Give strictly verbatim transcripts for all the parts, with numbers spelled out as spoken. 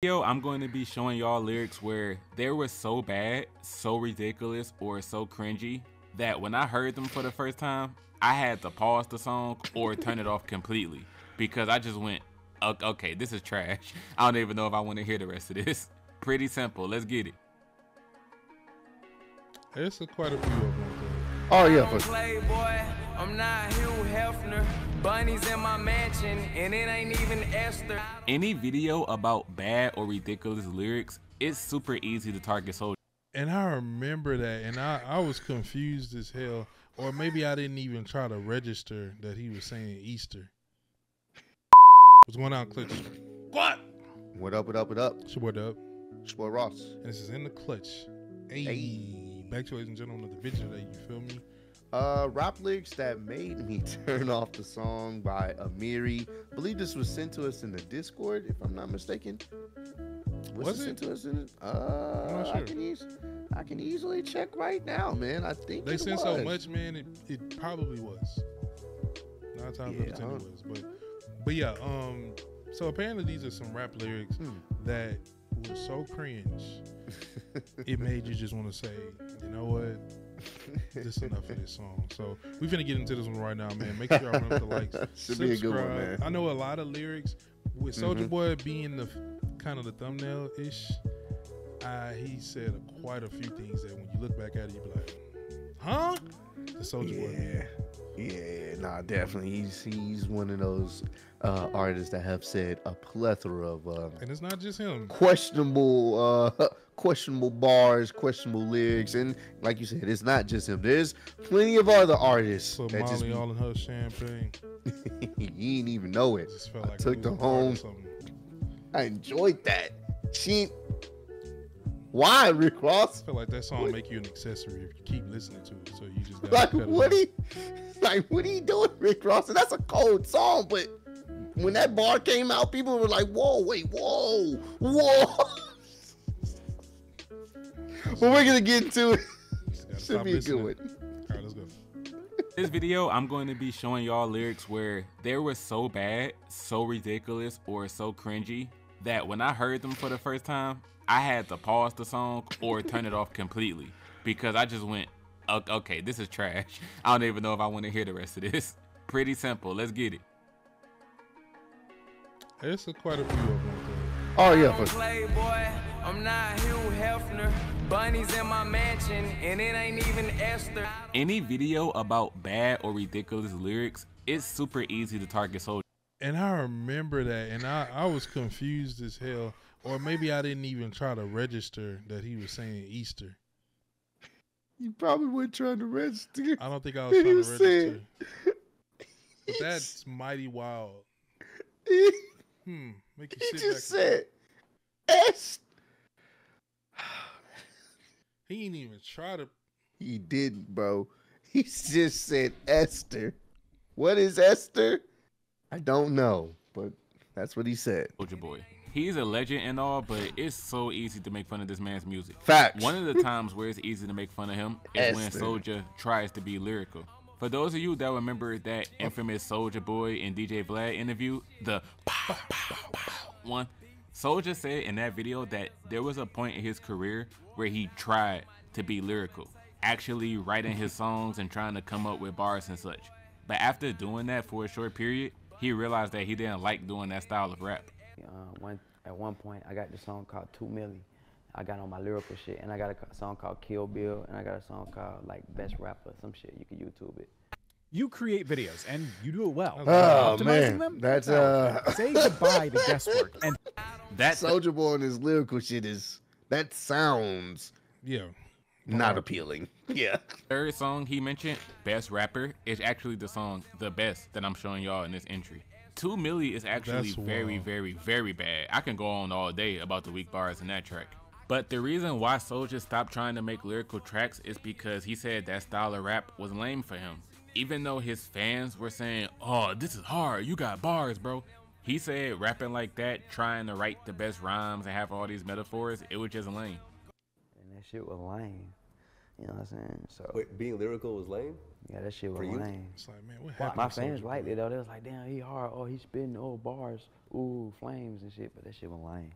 Video, I'm going to be showing y'all lyrics where they were so bad, so ridiculous, or so cringy that when I heard them for the first time, I had to pause the song or turn it off completely because I just went, okay, this is trash. I don't even know if I want to hear the rest of this. Pretty simple. Let's get it. There's quite a few of them. Oh, yeah. I'm Playboy. I'm not Hugh Hefner. Bunny's in my mansion, and it ain't even Esther. Any video about bad or ridiculous lyrics, it's super easy to target Soulja. And I remember that, and I, I was confused as hell. Or maybe I didn't even try to register that he was saying Easter. What's going on, Clutch? What? What up, what up, what up? It's your boy Dub. It's your boy Ross. And this is In the Clutch. Hey. hey. Back to, ladies and gentlemen, of the video today, you feel me? Uh, rap lyrics that made me turn off the song by Amiri. I believe this was sent to us in the Discord, if I'm not mistaken. Was, was it sent to us in the, uh, I'm not sure. I can, e I can easily check right now, man. I think they sent so much, man. It, it probably was. Nine times yeah, out of ten it was, but but yeah. Um, so apparently these are some rap lyrics hmm. that were so cringe, it made you just want to say, you know what? Just enough of this song. So we're gonna get into this one right now, man. Make sure y'all run up the likes. Should subscribe. Be a good one, man. I know a lot of lyrics with Soulja mm-hmm. Boy being the kind of the thumbnail ish. Uh, he said a, quite a few things that when you look back at it, you be like, huh? The Soulja yeah. Boy. Yeah, nah, definitely. He's he's one of those uh, artists that have said a plethora of uh, and it's not just him. Questionable, uh, questionable bars, questionable lyrics, and like you said, it's not just him. There's plenty of other artists. Put that Molly just be, all in her champagne. You didn't even know it. Just felt I like took the home. I enjoyed that. She. Why, Rick Ross? I feel like that song what? Make you an accessory if you keep listening to it. So you just gotta like cut what it he, like what are you doing, Rick Ross? And that's a cold song, but when that bar came out, people were like, "Whoa, wait, whoa, whoa." Well, we're gonna get into it. Should be listening. A good one. All right, let's go. This video, I'm going to be showing y'all lyrics where they were so bad, so ridiculous, or so cringy that when I heard them for the first time, I had to pause the song or turn it off completely because I just went, okay, this is trash. I don't even know if I want to hear the rest of this. Pretty simple. Let's get it. There's quite a few of them. Oh, yeah. I'm Playboy. I'm not Hugh Hefner. Bunny's in my mansion, and it ain't even Esther. Any video about bad or ridiculous lyrics, it's super easy to target Soulja. And I remember that, and I, I was confused as hell. Or maybe I didn't even try to register that he was saying Easter. You probably weren't trying to register. I don't think I was trying to register. Saying, but that's mighty wild. He, hmm. Make you he sit just back said, "Est." He didn't even try to. He didn't, bro. He just said Esther. What is Esther? I don't know, but that's what he said. Soulja Boy. He's a legend and all, but it's so easy to make fun of this man's music. Facts. One of the times where it's easy to make fun of him is Esther. When Soulja tries to be lyrical. For those of you that remember that infamous Soulja Boy and D J Vlad interview, the pow, pow, pow one, Soulja said in that video that there was a point in his career where he tried to be lyrical, actually writing his songs and trying to come up with bars and such. But after doing that for a short period, he realized that he didn't like doing that style of rap. Uh, one, at one point, I got this song called Two Millie. I got on my lyrical shit, and I got a song called Kill Bill, and I got a song called like Best Rapper, some shit. You can YouTube it. You create videos, and you do it well. Oh, optimizing man. Them? That's uh. Say goodbye to guesswork. And that Soulja Boy and his lyrical shit is that sounds yeah not right. appealing. Yeah. Third song he mentioned, Best Rapper, is actually the song The Best that I'm showing y'all in this entry. Two Millie is actually very, very, very bad. I can go on all day about the weak bars in that track. But the reason why Soulja stopped trying to make lyrical tracks is because he said that style of rap was lame for him. Even though his fans were saying, "Oh, this is hard, you got bars, bro." He said rapping like that, trying to write the best rhymes and have all these metaphors, it was just lame. And that shit was lame. You know what I'm saying? So wait, being lyrical was lame? Yeah, that shit was lame. It's like, man, what happened? My fans liked it though. They was like, "Damn, he hard. Oh, he spitting old bars. Ooh, flames and shit." But that shit was lame.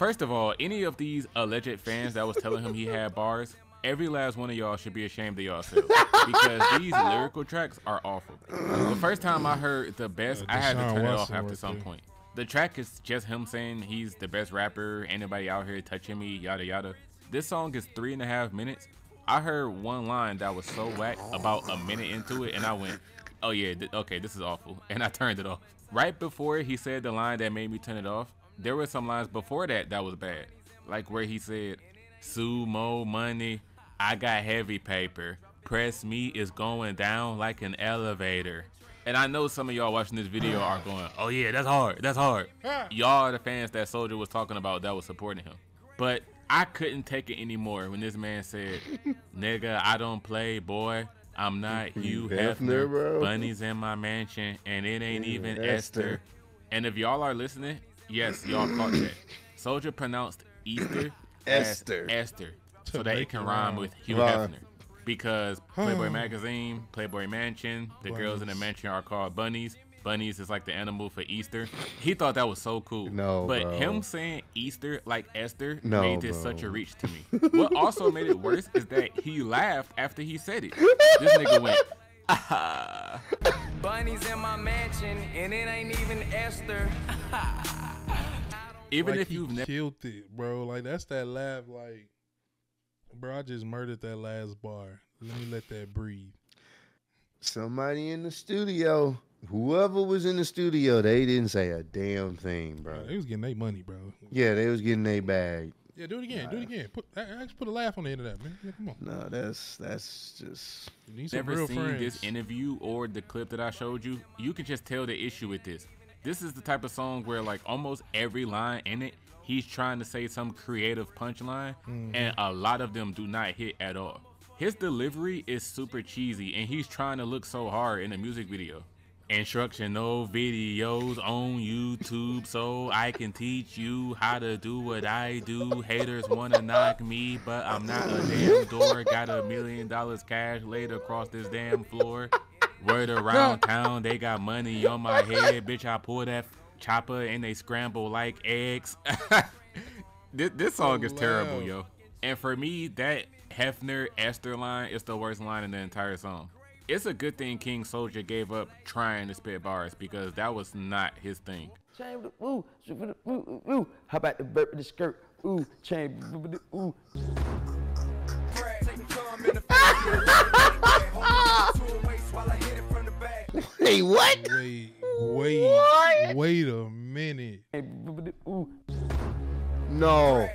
First of all, any of these alleged fans that was telling him he had bars, every last one of y'all should be ashamed of yourselves because these lyrical tracks are awful. The first time I heard The Best, I had to turn it off after some point. The track is just him saying he's the best rapper, anybody out here touching me, yada yada. This song is three and a half minutes. I heard one line that was so whack about a minute into it, and I went, oh yeah, th okay, this is awful, and I turned it off. Right before he said the line that made me turn it off, there were some lines before that that was bad, like where he said, sumo money, I got heavy paper. Press me is going down like an elevator. And I know some of y'all watching this video are going, oh yeah, that's hard, that's hard. Y'all are the fans that Soulja was talking about that was supporting him. But I couldn't take it anymore when this man said, nigga, I don't play, boy. I'm not Hugh Hefner, bro. Bunny's in my mansion, and it ain't yeah, even Esther. Esther. And if y'all are listening, yes, y'all caught that. Soulja pronounced Easter Esther. Esther. So that it can rhyme with Hugh Hefner, because Playboy magazine, Playboy mansion, the bunnies. Girls in the mansion are called bunnies. Bunnies is like the animal for Easter. He thought that was so cool. No, but bro. Him saying Easter like Esther no, made this bro. Such a reach to me. What also made it worse is that he laughed after he said it. This nigga went, ah. Bunnies in my mansion, and it ain't even Esther. Even like if you've never killed it, bro, like that's that laugh, like. Bro, I just murdered that last bar. Let me let that breathe. Somebody in the studio, whoever was in the studio, they didn't say a damn thing, bro. Yeah, they was getting their money, bro. Yeah, they was getting their bag. Yeah, do it again. Nah. Do it again. Put, I, I just put a laugh on the end of that, man. Yeah, come on. No, that's that's just. You need some real friends. Never seen this interview or the clip that I showed you. You can just tell the issue with this. This is the type of song where like almost every line in it, he's trying to say some creative punchline, mm-hmm. and a lot of them do not hit at all. His delivery is super cheesy, and he's trying to look so hard in a music video. Instructional videos on YouTube so I can teach you how to do what I do. Haters want to knock me, but I'm not a damn door. Got a million dollars cash laid across this damn floor. Word around town, they got money on my head. Bitch, I pull that chopper and they scramble like eggs. this, this song is terrible, yo. And for me, that Hefner Esther line is the worst line in the entire song. It's a good thing King Soulja gave up trying to spit bars, because that was not his thing. How about the burp in the skirt? Ooh, chain. Ooh. Hey, what? Wait, wait, what? Wait a minute. No.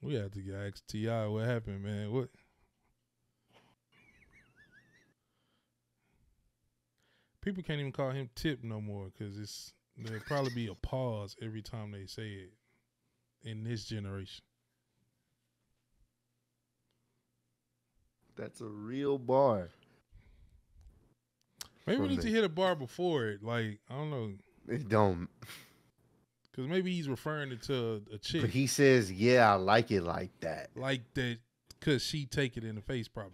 We have to ask T I what happened, man. What? People can't even call him Tip no more, because it's there'll probably be a pause every time they say it in this generation. That's a real bar. Maybe we need to hit a bar before it. Like, I don't know. It don't. Because maybe he's referring it to a chick. But he says, yeah, I like it like that. Like that, because she take it in the face probably.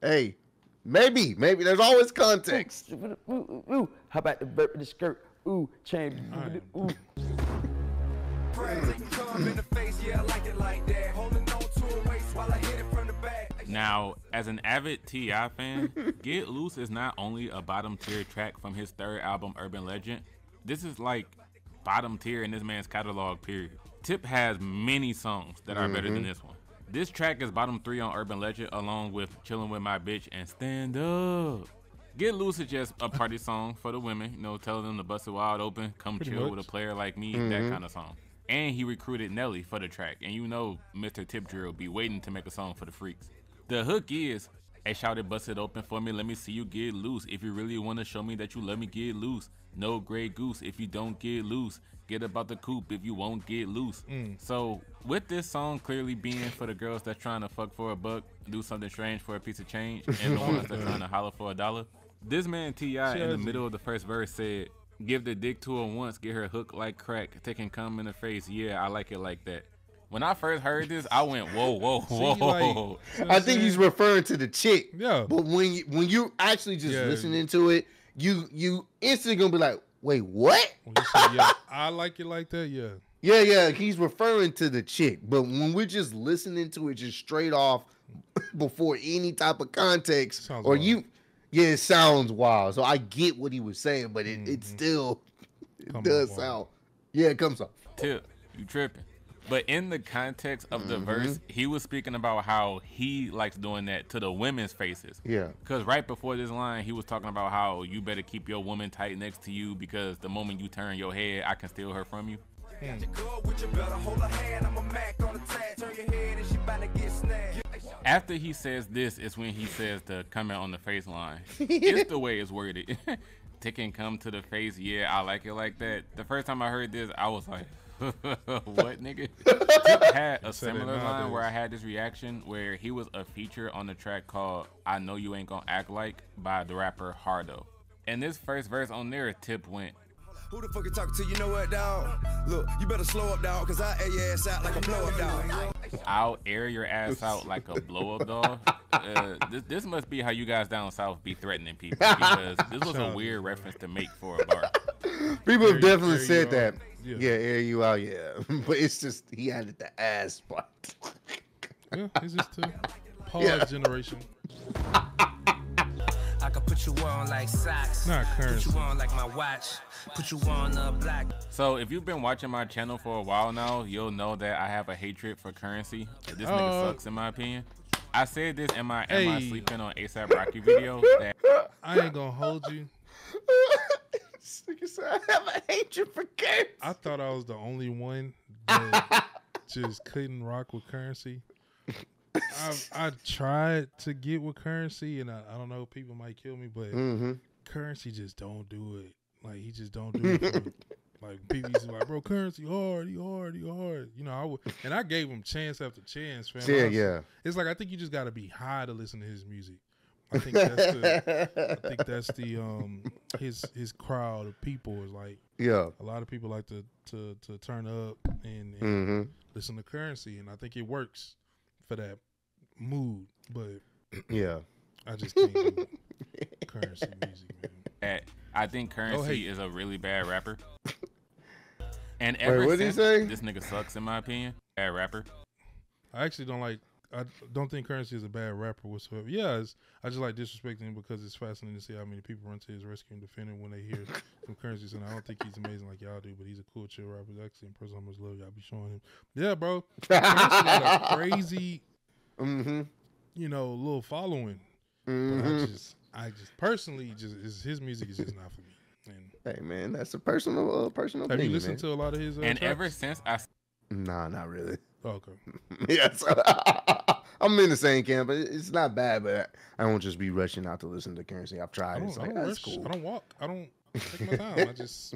Hey, maybe. Maybe. There's always context. Ooh, ooh, ooh. How about the burp in the skirt? Ooh, change. Ooh. Now, as an avid T I fan, Get Loose is not only a bottom tier track from his third album, Urban Legend. This is like bottom tier in this man's catalog, period. Tip has many songs that are mm-hmm. better than this one. This track is bottom three on Urban Legend, along with Chillin' With My Bitch and Stand Up. Get Loose is just a party song for the women, you know, telling them to bust it wide open, come Pretty chill much. With a player like me, mm-hmm. that kind of song. And he recruited Nelly for the track, and you know Mister Tip Drill be waiting to make a song for the freaks. The hook is, hey, shout it, bust it open for me, let me see you get loose. If you really want to show me that you love me, get loose. No gray goose if you don't get loose. Get about the coop if you won't get loose. Mm. So with this song clearly being for the girls that's trying to fuck for a buck, do something strange for a piece of change, and the ones that's trying to holler for a dollar, this man T I in the middle of the first verse said, give the dick to her once, get her hook like crack, take and come in the face, yeah, I like it like that. When I first heard this, I went, whoa, whoa, whoa. See, like, you know I think he's referring to the chick. Yeah. But when you, when you're actually just yeah. listening to it, you you instantly gonna be like, wait, what? When you say, yeah, I like it like that, yeah. Yeah, yeah, he's referring to the chick. But when we're just listening to it just straight off before any type of context, sounds or wild. you, yeah, it sounds wild. So I get what he was saying, but it, mm-hmm. it still it does sound. Yeah, it comes up. Tip, you tripping. But in the context of the mm-hmm. verse, he was speaking about how he likes doing that to the women's faces. Yeah. Because right before this line, he was talking about how you better keep your woman tight next to you because the moment you turn your head, I can steal her from you. Mm. After he says this is when he says the comment on the face line. It's the way it's worded. Tick and come to the face. Yeah, I like it like that. The first time I heard this, I was like, what, nigga? Tip had a similar line where I had this reaction where he was a feature on the track called I Know You Ain't Gonna Act Like by the rapper Hardo. And this first verse on there, Tip went, who the fuck you talking to? You know what, dog? Look, you better slow up, dog, because I air your ass out like a blow up, dog. I'll air your ass out like a blow up, dog. Uh, this, this must be how you guys down south be threatening people, because this was a weird reference to make for a bar. People have definitely said that. Yeah. yeah, air you out, yeah. But it's just, he added the ass part. Yeah, it's just a pause yeah. generation. I could put you on like socks, Not put you on like my watch, put you on a black. So if you've been watching my channel for a while now, you'll know that I have a hatred for Curren$y. This uh, nigga sucks, in my opinion. I said this in my hey. Am I Sleeping on ASAP Rocky video. That I ain't gonna hold you. So I have a hatred for Curren$y. I thought I was the only one that just couldn't rock with Curren$y. I, I tried to get with Curren$y, and I, I don't know, people might kill me, but mm-hmm. Curren$y just don't do it. Like, he just don't do it. For, like, people used to be like, bro, Curren$y hard, he hard, he hard. You know, I would, and I gave him chance after chance, fam. Yeah, was, yeah. It's like, I think you just got to be high to listen to his music. I think that's the, I think that's the um his his crowd of people is like, yeah, a lot of people like to to, to turn up and, and mm-hmm. listen to Curren$y, and I think it works for that mood. But yeah, I just can't do Curren$y music, man. I think Curren$y oh, hey. is a really bad rapper. And ever Wait, what since, did he say? This nigga sucks, in my opinion. Bad rapper. I actually don't like. I don't think Curren$y is a bad rapper whatsoever. Yeah, it's, I just like disrespecting him because it's fascinating to see how many people run to his rescue and defend him when they hear from Curren$y. And I don't think he's amazing like y'all do, but he's a cool, chill rapper. He's actually impressive how much love y'all be showing him. Yeah, bro. Curren$y got a crazy, mm-hmm. you know, little following. Mm-hmm. But I just, I just personally, just is, his music is just not for me. And hey, man, that's a personal, uh, personal. Have thing, you listened man. to a lot of his? Uh, and tracks? Ever since I. Nah, not really. Oh, okay. Yes. I'm in the same camp, but it's not bad, but I won't just be rushing out to listen to Curren$y. I've tried it. It's like, that's cool. I don't walk. I don't take my time. I just,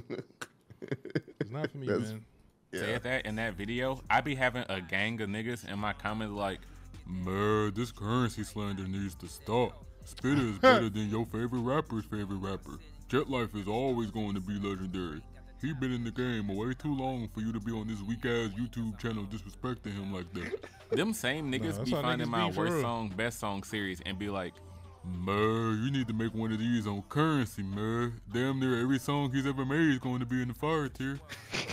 it's not for me, that's, man. Yeah. Say that in that video, I be having a gang of niggas in my comments like, man, this Curren$y slander needs to stop. Spitter is better than your favorite rapper's favorite rapper. Jet Life is always going to be legendary. He been in the game way too long for you to be on this weak-ass YouTube channel disrespecting him like that. Them same niggas nah, be finding niggas my be worst real. song, best song series and be like, man, you need to make one of these on Curren$y, man. Damn near every song he's ever made is going to be in the fire tier.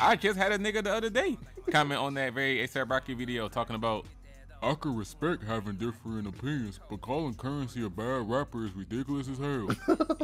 I just had a nigga the other day comment on that very ASAP Rocky video talking about, I could respect having different opinions, but calling Curren$y a bad rapper is ridiculous as hell.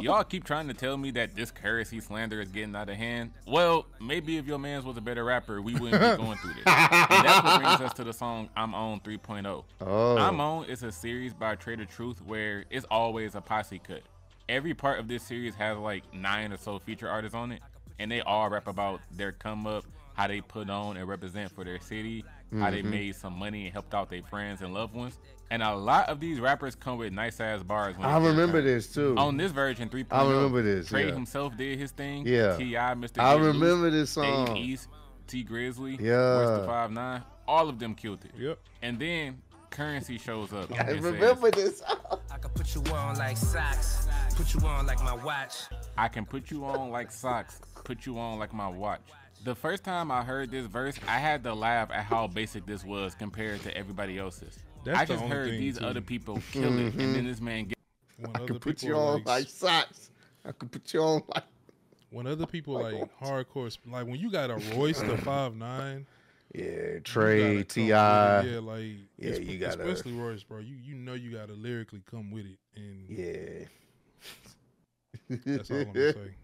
Y'all keep trying to tell me that this Curren$y slander is getting out of hand. Well, maybe if your man's was a better rapper, we wouldn't be going through this. And that's what brings us to the song I'm Own three point oh. Oh. I'm Own is a series by Trader Truth where it's always a posse cut. Every part of this series has like nine or so feature artists on it, and they all rap about their come up, how they put on and represent for their city, how they mm-hmm. made some money and helped out their friends and loved ones. And a lot of these rappers come with nice ass bars. When I remember time. this too. On this version three point oh, I remember this. Trey yeah. himself did his thing. Yeah. T I, Mister I Get remember Loose, this song. Dave East, T Grizzly, yeah. Royce the Five Nine, all of them killed it. Yep. And then Curren$y shows up. I remember says, this. I can put you on like socks, put you on like my watch. I can put you on like socks, put you on like my watch. The first time I heard this verse, I had to laugh at how basic this was compared to everybody else's. That's I just heard these too. other people kill it, and then this man get. When I other can put you on like socks, I could put you on like when other people like, like hardcore, like when you got a Royce the Five Nine, yeah, Trey, T I, yeah, like yeah, you got especially Royce, bro. You you know you gotta lyrically come with it, and yeah, that's all I'm gonna say.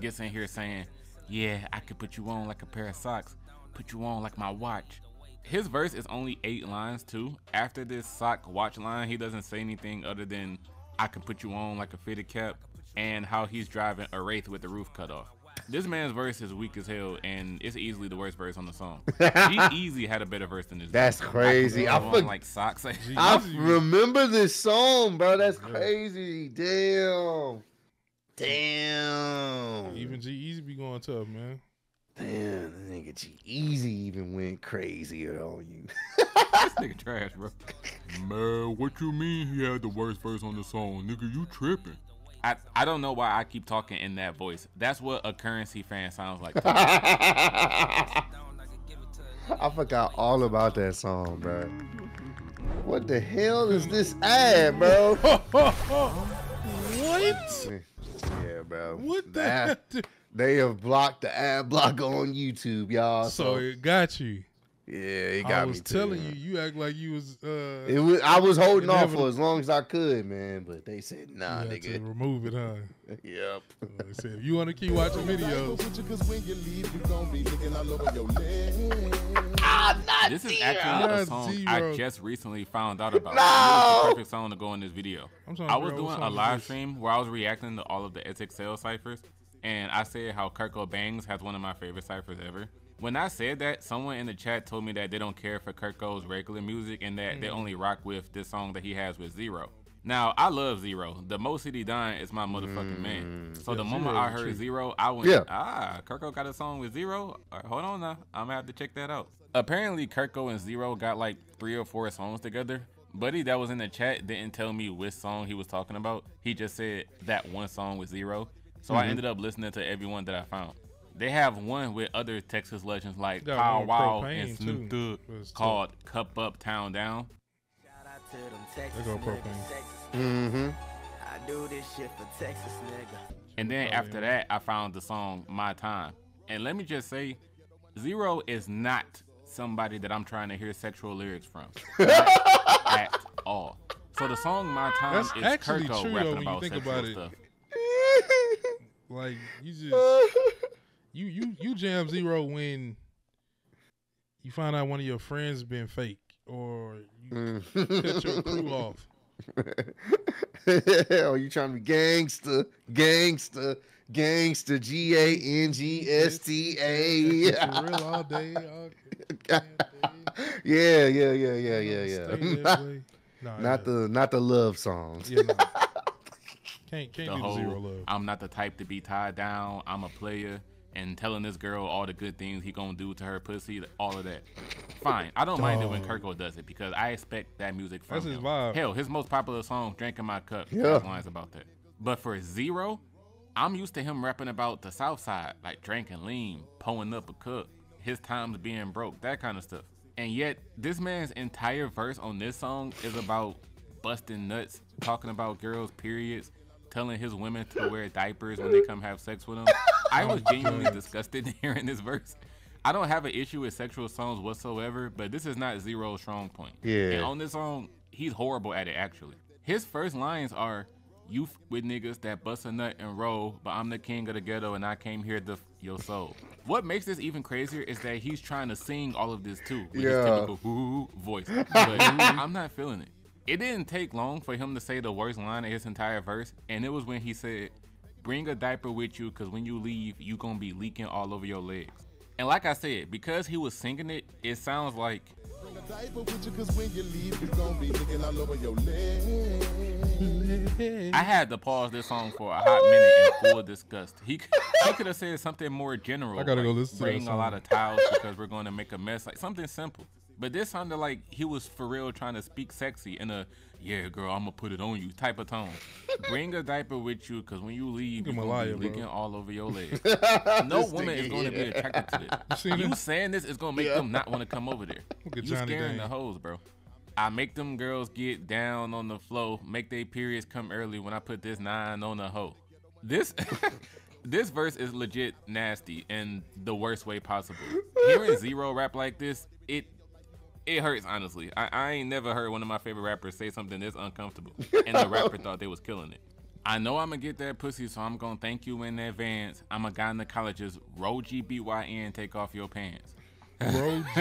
Gets in here saying, yeah, I could put you on like a pair of socks, put you on like my watch. His verse is only eight lines too. After this sock watch line, he doesn't say anything other than I can put you on like a fitted cap and how he's driving a Wraith with the roof cut off. This man's verse is weak as hell, and it's easily the worst verse on the song. G-Eazy had a better verse than this. That's verse. crazy. I, I, on, like, socks. I remember this song, bro. That's yeah. crazy. Damn. Damn. Even G-Eazy be going tough, man. Damn, that nigga G-Eazy even went crazier on you. This nigga trash, bro. Man, what you mean he had the worst verse on the song? Nigga, you tripping. I, I don't know why I keep talking in that voice. That's what a Curren$y fan sounds like. I forgot all about that song, bro. What the hell is this ad, bro? What? Yeah, bro. What the ad, They have blocked the ad block on YouTube, y'all. So, so it got you. Yeah, it got me. I was me telling too, you, you act like you was. Uh, it was. I was holding off for as long as I could, man. But they said, nah, you nigga. Had to remove it, huh? Yep. So they said, if you want to keep watching videos. Ah, not this is actually not a song Z-R O. I just recently found out about. No! It was the perfect song to go in this video. I was doing a live stream where I was reacting to all of the S X L ciphers, and I said how Kirko Bangz has one of my favorite ciphers ever. When I said that, someone in the chat told me that they don't care for Kirko's regular music and that mm. they only rock with this song that he has with Z-R O. Now, I love Z-R O. The Mo City Don is my motherfucking mm. man. So yeah, the moment I heard Z-R O, I went, yeah. ah, Kirko got a song with Z-R O? Right, hold on now, I'm gonna have to check that out. Apparently, Kirko and Z-R O got like three or four songs together. Buddy that was in the chat didn't tell me which song he was talking about. He just said that one song with Z-R O. So mm -hmm. I ended up listening to everyone that I found. They have one with other Texas legends like Pow Wow and Snoop Dogg called Cup Up Town Down. There go Propane. Mm-hmm. I do this shit for Texas, nigga. And then after that, I found the song My Time. And let me just say, Z-R O is not somebody that I'm trying to hear sexual lyrics from. Not at all. So the song My Time That's is actually Kirko true, rapping though, when about you think sexual about it. Stuff. Like, you just... You you you jam Z-R O when you find out one of your friends been fake or you mm. cut your crew off. Hell, you trying to be gangster, gangster, gangster, G A N G S T A. Real all day. All day. Yeah, yeah, yeah, yeah, yeah, yeah. Not, nah, not yeah. the not the love songs. Yeah, nah. Can't can't the do whole, Z-R O love. I'm not the type to be tied down. I'm a player. And telling this girl all the good things he gonna do to her pussy, all of that. Fine, I don't mind oh. it when Kirko does it because I expect that music from That's him. His vibe. Hell, his most popular song, Drinking My Cup, yeah. has lines about that. But for Z-R O, I'm used to him rapping about the South Side, like drinking lean, pulling up a cup, his times being broke, that kind of stuff. And yet, this man's entire verse on this song is about busting nuts, talking about girls' periods, telling his women to wear diapers when they come have sex with him. I was genuinely disgusted hearing this verse. I don't have an issue with sexual songs whatsoever, but this is not Z-Ro's strong point. Yeah. And on this song, he's horrible at it, actually. His first lines are, you f with niggas that bust a nut and roll, but I'm the king of the ghetto and I came here to f your soul. What makes this even crazier is that he's trying to sing all of this too, with yeah. his typical hoo-hoo voice. But I'm not feeling it. It didn't take long for him to say the worst line of his entire verse, and it was when he said, bring a diaper with you, because when you leave, you gonna be leaking all over your legs. And like I said, because he was singing it, it sounds like, bring a diaper with you, because when you leave, you gonna be leaking all over your legs. I had to pause this song for a hot minute in full disgust. He, he could have said something more general. I gotta like, go listen to bring a lot of towels because we're gonna make a mess, like something simple. But this sounded like he was for real trying to speak sexy in a, yeah, girl, I'm going to put it on you type of tone. Bring a diaper with you because when you leave, you're going to be leaking all over your legs. No woman is going to yeah. be attracted to this. You, you saying this is going to make yeah. them not want to come over there. You scaring the hoes, bro. I make them girls get down on the floor, make their periods come early when I put this nine on the hoe. This this verse is legit nasty in the worst way possible. Hearing Z-Ro rap like this, it it hurts, honestly. I, I ain't never heard one of my favorite rappers say something this uncomfortable, and the rapper thought they was killing it. I know I'm gonna get that pussy, so I'm gonna thank you in advance. I'm a gynecologist, Ro G B Y N, take off your pants.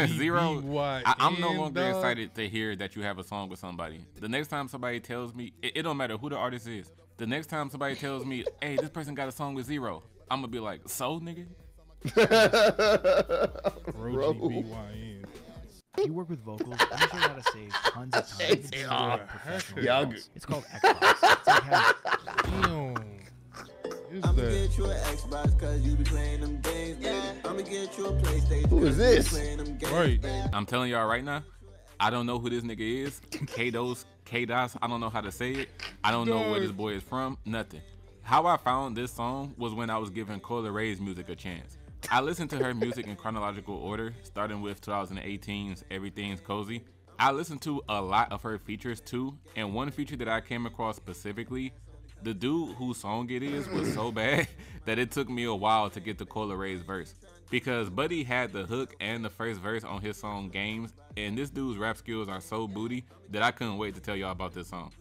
Zero, I, I'm no longer dog. excited to hear that you have a song with somebody. The next time somebody tells me, it, it don't matter who the artist is, the next time somebody tells me, hey, this person got a song with Z-Ro, I'm gonna be like, so, nigga? Ro G B Y N. You work with vocals, you sure how to say tons of times. It's, it's called Xbox. It's like how damn. I'ma get you an Xbox cause you be playing them games, yeah. I'ma get you a PlayStation. Who is this? Right. I'm telling y'all right now, I don't know who this nigga is. Kados, Kados, I don't know how to say it. I don't know where this boy is from, nothing. How I found this song was when I was giving Coi Leray's music a chance. I listened to her music in chronological order, starting with twenty eighteen's Everything's Cozy. I listened to a lot of her features too, and one feature that I came across specifically, the dude whose song it is was so bad that it took me a while to get to Coi Leray's verse. Because Buddy had the hook and the first verse on his song Games, and this dude's rap skills are so booty that I couldn't wait to tell y'all about this song.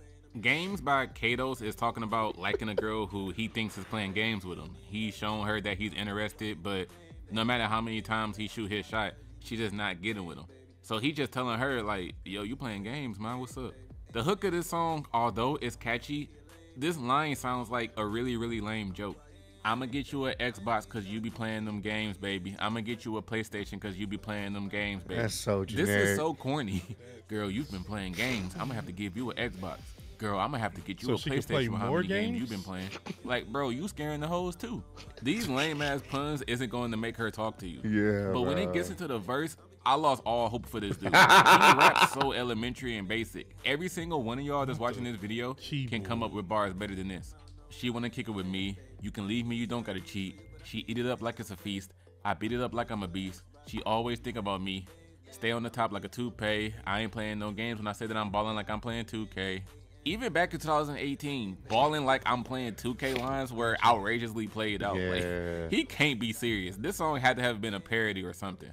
Games by Kados is talking about liking a girl who he thinks is playing games with him. He's shown her that he's interested, but no matter how many times he shoot his shot, she's just not getting with him. So he just telling her like, yo, you playing games, man, what's up? The hook of this song, although it's catchy, this line sounds like a really, really lame joke. I'ma get you an Xbox cause you be playing them games, baby. I'ma get you a PlayStation cause you be playing them games, baby. That's so generic. This is so corny. Girl, you've been playing games. I'ma have to give you an Xbox. Girl, I'm gonna have to get you so a PlayStation play with how many games? games you've been playing. Like, bro, you scaring the hoes too. These lame ass puns isn't going to make her talk to you. Yeah. But bro, when it gets into the verse, I lost all hope for this dude. He raps so elementary and basic. Every single one of y'all that's watching this video Cheap can come boy. up with bars better than this. She wanna kick it with me. You can leave me, you don't gotta cheat. She eat it up like it's a feast. I beat it up like I'm a beast. She always think about me. Stay on the top like a toupee. I ain't playing no games when I say that I'm balling like I'm playing two K. Even back in two thousand eighteen, balling like I'm playing two K lines were outrageously played out. Yeah. Like, he can't be serious. This song had to have been a parody or something.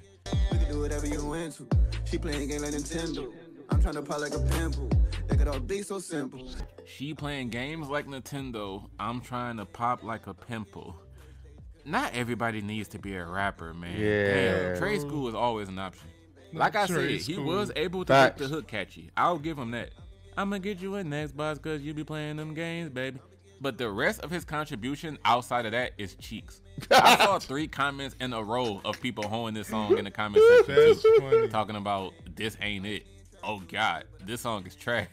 You can do whatever you want to. She playing games like Nintendo. I'm trying to pop like a pimple. They could all be so simple. She playing games like Nintendo. I'm trying to pop like a pimple. Not everybody needs to be a rapper, man. Yeah. Damn, trade school is always an option. Like I said, he was able to make the hook catchy. I'll give him that. I'ma get you an Xbox cause you be playing them games, baby. But the rest of his contribution outside of that is cheeks. I saw three comments in a row of people hoeing this song in the comment section, talking about this ain't it. Oh God, this song is trash.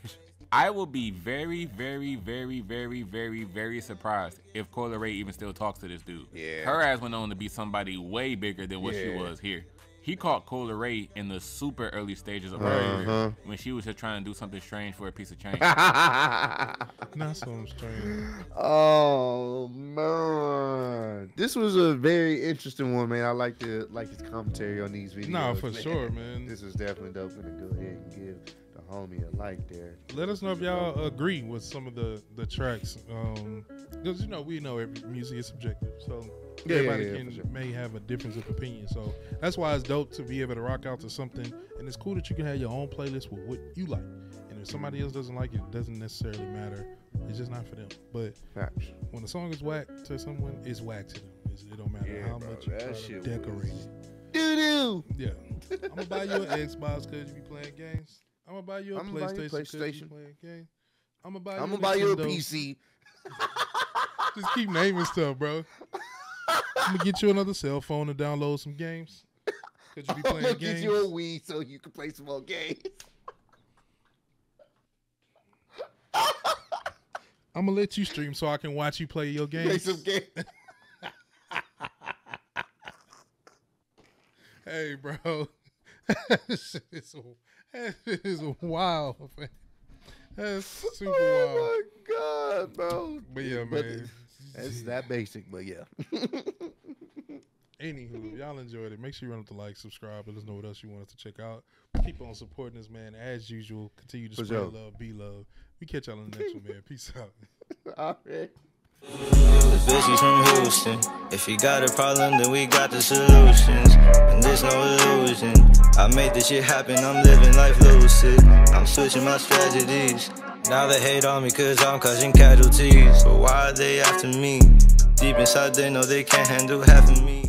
I will be very, very, very, very, very, very surprised if Coi Leray even still talks to this dude. Yeah. Her ass went on to be somebody way bigger than what yeah. she was here. He caught Coi Leray in the super early stages of her uh-huh. career when she was just trying to do something strange for a piece of change. Not so strange. Oh man, this was a very interesting one, man. I like the like his commentary on these videos. Nah, for man. sure, man. This is definitely dope. I'm gonna go ahead and give the homie a like there. Let us know if y'all agree with some of the the tracks, um, because you know we know every music is subjective, so. Yeah, Everybody yeah, yeah, can, sure. may have a difference of opinion, so that's why it's dope to be able to rock out to something, and it's cool that you can have your own playlist with what you like, and if somebody else doesn't like it, it doesn't necessarily matter. It's just not for them. But Gosh. when a song is whack to someone, it's whack to them. It's, it don't matter yeah, how bro, much you try to decorate was... it. Doo-doo. Yeah, I'm gonna buy you an Xbox because you be playing games. I'm gonna buy you a PlayStation because you be playing games. I'm gonna buy you, I'm gonna buy you a P C. Just keep naming stuff, bro. I'm gonna get you another cell phone and download some games. Cause you be playing I'm gonna games. Get you a Wii so you can play some more games. I'm gonna let you stream so I can watch you play your games. Play some games. Hey, bro. This is wild, man. That's super oh wild. Oh my God, bro. But yeah, but man. It's that basic, but yeah. Anywho, y'all enjoyed it. Make sure you run up the like, subscribe, let us know what else you want us to check out. Keep on supporting us, man. As usual, continue to spread love, be love. We catch y'all in the next one, man. Peace out. All right. Bitches from Houston. If you got a problem, then we got the solutions. And there's no illusion. I made this shit happen, I'm living life lucid. I'm switching my strategies. Now they hate on me cause I'm causing casualties. But why are they after me? Deep inside they know they can't handle half of me.